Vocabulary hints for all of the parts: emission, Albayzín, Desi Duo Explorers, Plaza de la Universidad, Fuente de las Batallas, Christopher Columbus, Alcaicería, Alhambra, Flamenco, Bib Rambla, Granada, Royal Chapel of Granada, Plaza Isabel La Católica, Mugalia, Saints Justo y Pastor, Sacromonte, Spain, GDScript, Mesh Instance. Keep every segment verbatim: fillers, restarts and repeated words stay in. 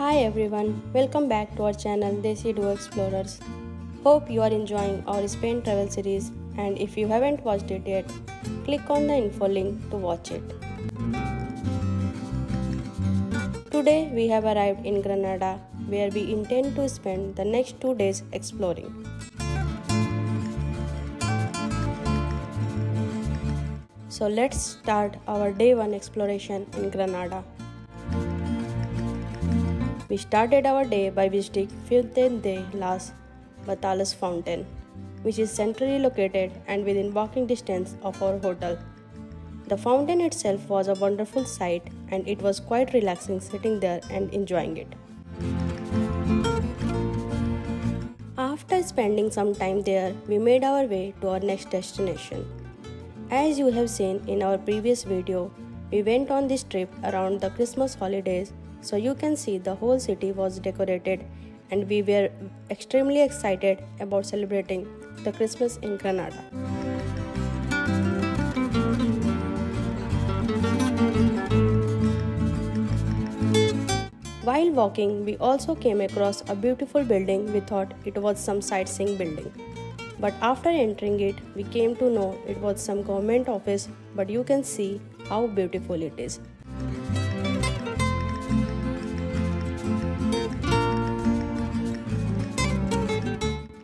Hi everyone, welcome back to our channel Desi Duo Explorers. Hope you are enjoying our Spain travel series, and if you haven't watched it yet, click on the info link to watch it. Today we have arrived in Granada, where we intend to spend the next two days exploring. So let's start our day one exploration in Granada. We started our day by visiting Fuente de las Batallas fountain, which is centrally located and within walking distance of our hotel. The fountain itself was a wonderful sight, and it was quite relaxing sitting there and enjoying it. After spending some time there, we made our way to our next destination. As you have seen in our previous video, we went on this trip around the Christmas holidays. So you can see the whole city was decorated, and we were extremely excited about celebrating the Christmas in Granada. While walking, we also came across a beautiful building. We thought it was some sightseeing building, but after entering it, we came to know it was some government office, but you can see how beautiful it is.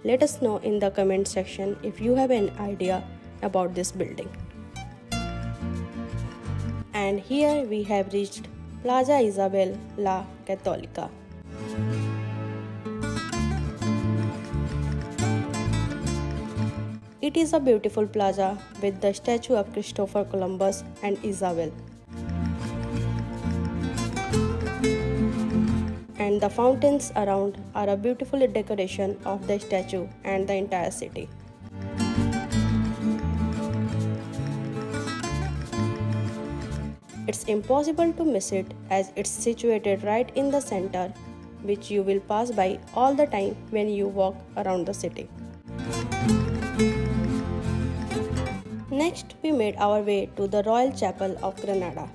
Let us know in the comment section if you have an idea about this building. And here we have reached Plaza Isabel La Católica. It is a beautiful plaza with the statue of Christopher Columbus and Isabel. And the fountains around are a beautiful decoration of the statue and the entire city. It's impossible to miss it, as it's situated right in the center, which you will pass by all the time when you walk around the city. Next, we made our way to the Royal Chapel of Granada.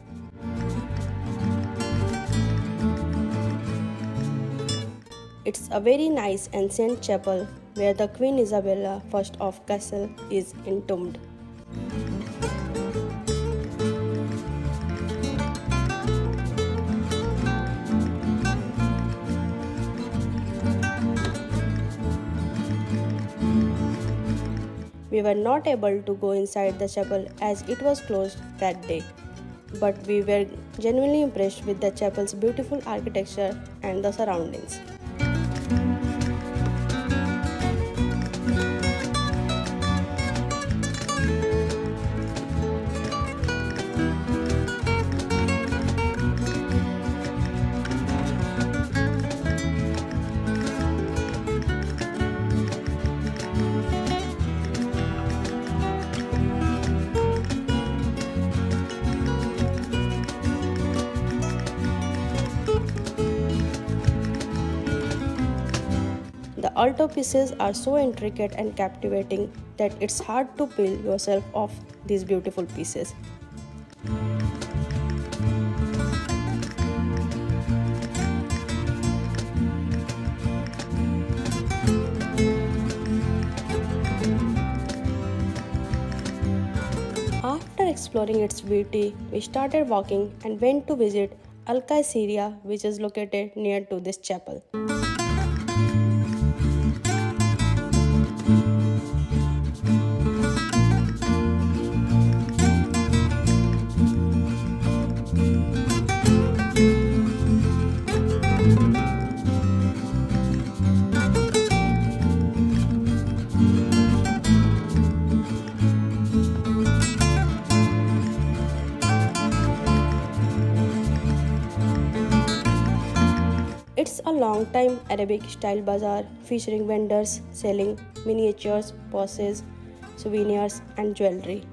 It's a very nice ancient chapel where the Queen Isabella the First of Castile is entombed. We were not able to go inside the chapel as it was closed that day, but we were genuinely impressed with the chapel's beautiful architecture and the surroundings. The altarpieces are so intricate and captivating that it's hard to peel yourself off these beautiful pieces. After exploring its beauty, we started walking and went to visit Alcaicería, which is located near to this chapel. It's a long-time Arabic-style bazaar featuring vendors selling miniatures, purses, souvenirs, and jewelry.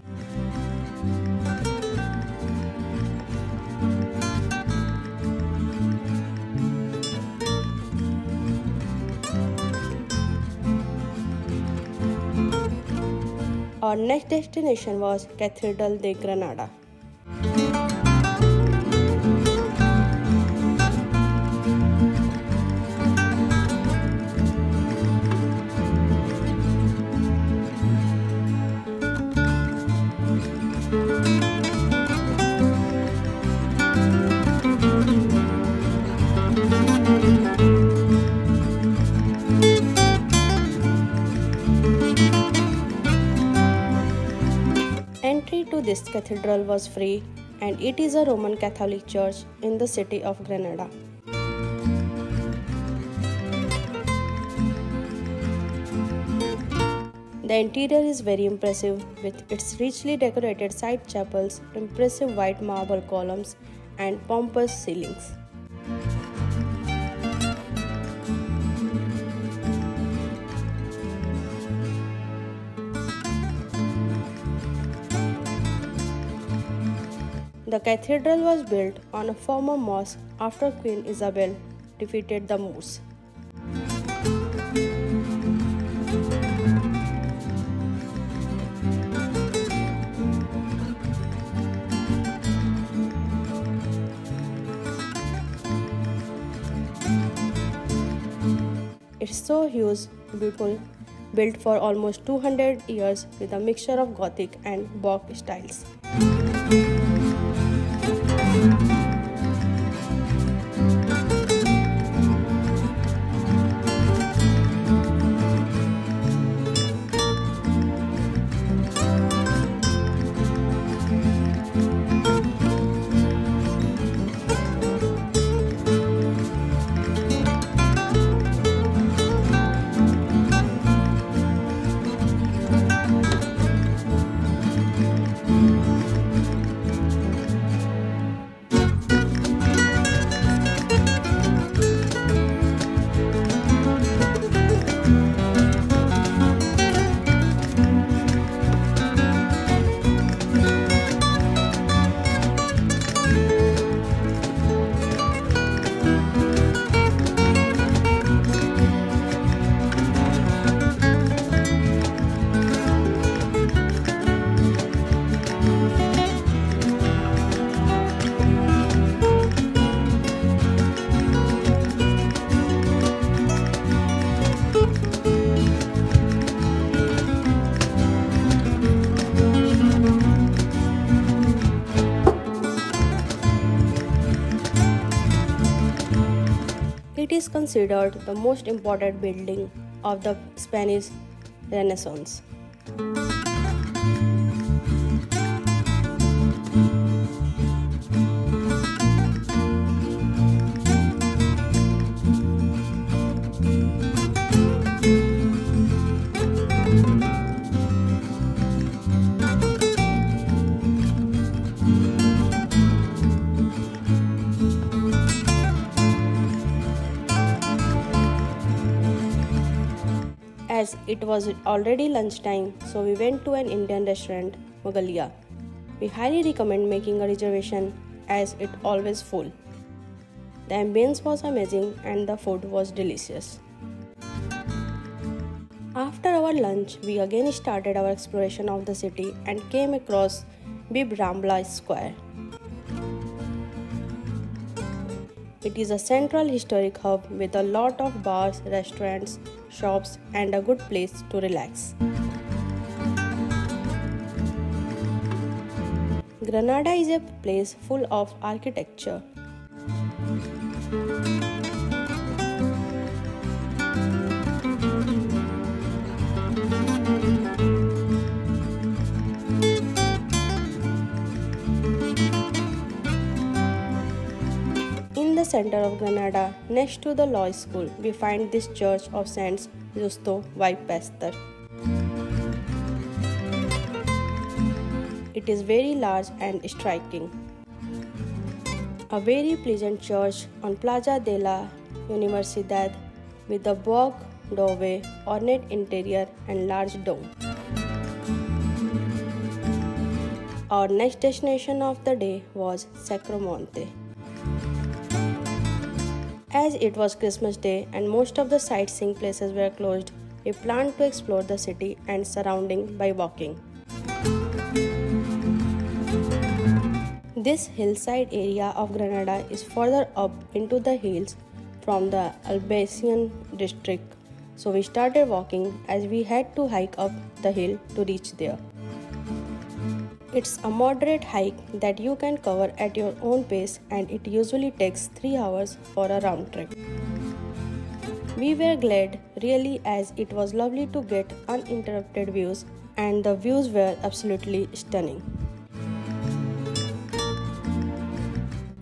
Our next destination was Catedral de Granada. Entry to this cathedral was free, and it is a Roman Catholic church in the city of Granada. The interior is very impressive, with its richly decorated side chapels, impressive white marble columns, and pompous ceilings. The cathedral was built on a former mosque after Queen Isabel defeated the Moors. It's so huge, beautiful, built for almost two hundred years with a mixture of Gothic and Baroque styles. It is considered the most important building of the Spanish Renaissance. As it was already lunchtime, so we went to an Indian restaurant, Mugalia. We highly recommend making a reservation as it always full. The ambience was amazing and the food was delicious. After our lunch, we again started our exploration of the city and came across Bib Rambla Square. It is a central historic hub with a lot of bars, restaurants, shops, and a good place to relax. Granada is a place full of architecture. In the center of Granada, next to the law school, we find this church of Saints Justo y Pastor. It is very large and striking. A very pleasant church on Plaza de la Universidad with a Baroque doorway, ornate interior, and large dome. Our next destination of the day was Sacromonte. As it was Christmas Day and most of the sightseeing places were closed, we planned to explore the city and surrounding by walking. This hillside area of Granada is further up into the hills from the Albayzín district, so we started walking as we had to hike up the hill to reach there. It's a moderate hike that you can cover at your own pace, and it usually takes three hours for a round trip. We were glad, really, as it was lovely to get uninterrupted views, and the views were absolutely stunning.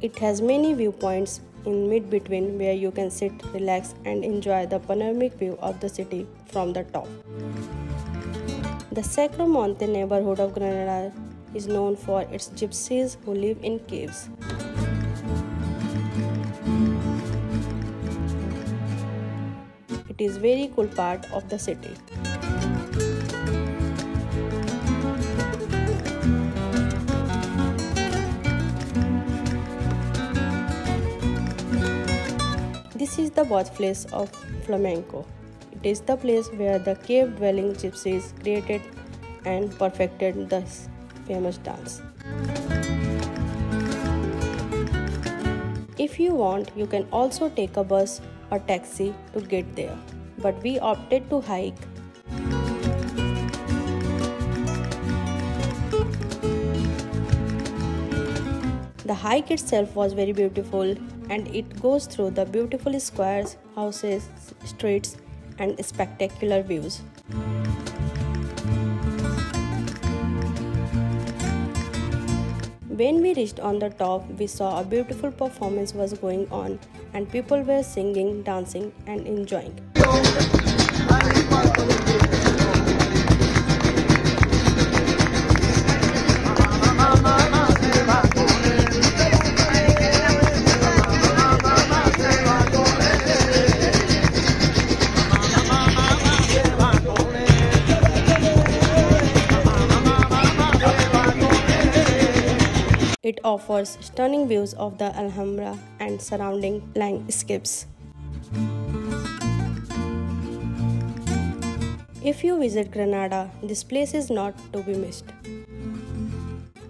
It has many viewpoints in mid-between where you can sit, relax and enjoy the panoramic view of the city from the top. The Sacromonte neighborhood of Granada is known for its gypsies who live in caves. It is a very cool part of the city. This is the birthplace of flamenco. It is the place where the cave-dwelling gypsies created and perfected this famous dance. If you want, you can also take a bus or taxi to get there, but we opted to hike. The hike itself was very beautiful, and it goes through the beautiful squares, houses, streets and spectacular views. When we reached on the top, we saw a beautiful performance was going on and people were singing, dancing and enjoying. It offers stunning views of the Alhambra and surrounding landscapes. If you visit Granada, this place is not to be missed.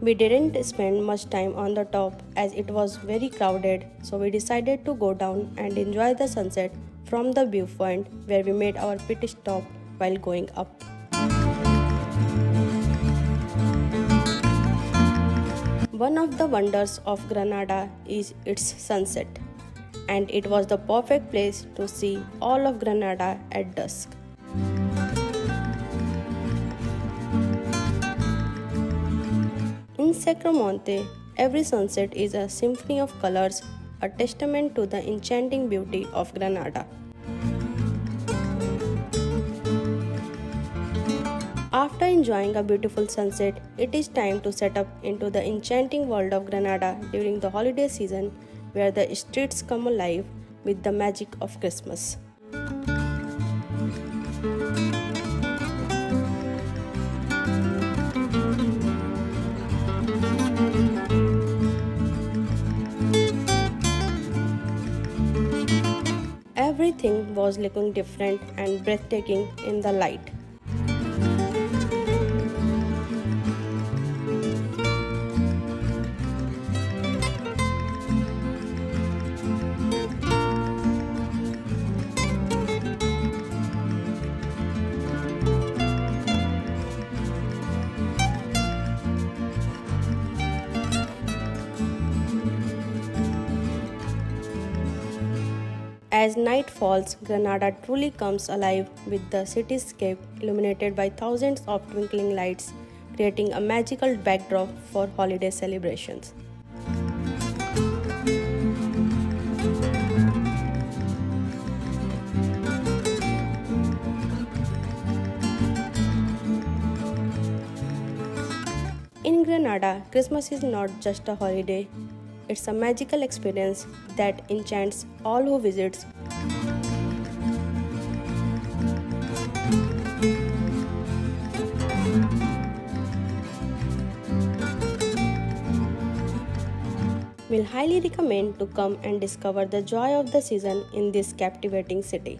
We didn't spend much time on the top as it was very crowded, so we decided to go down and enjoy the sunset from the viewpoint where we made our pit stop while going up. One of the wonders of Granada is its sunset, and it was the perfect place to see all of Granada at dusk. In Sacromonte, every sunset is a symphony of colors, a testament to the enchanting beauty of Granada. After enjoying a beautiful sunset, it is time to set up into the enchanting world of Granada during the holiday season, where the streets come alive with the magic of Christmas. Everything was looking different and breathtaking in the light. As night falls, Granada truly comes alive with the cityscape illuminated by thousands of twinkling lights, creating a magical backdrop for holiday celebrations. In Granada, Christmas is not just a holiday. It's a magical experience that enchants all who visits. We'll highly recommend to come and discover the joy of the season in this captivating city.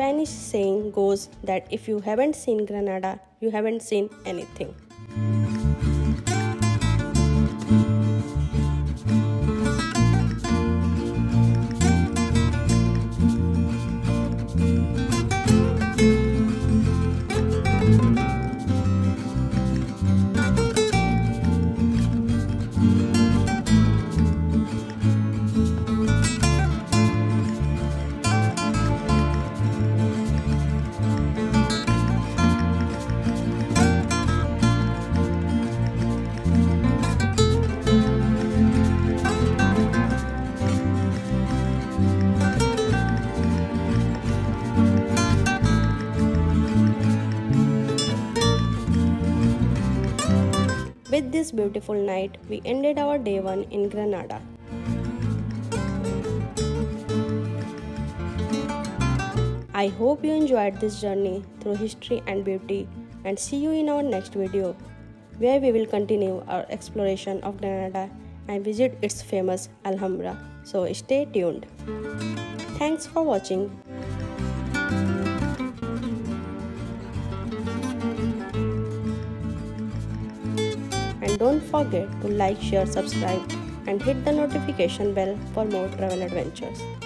Spanish saying goes that if you haven't seen Granada, you haven't seen anything. With this beautiful night, we ended our day one in Granada. I hope you enjoyed this journey through history and beauty, and see you in our next video, where we will continue our exploration of Granada and visit its famous Alhambra. So stay tuned. Thanks for watching. Don't forget to like, share, subscribe and hit the notification bell for more travel adventures.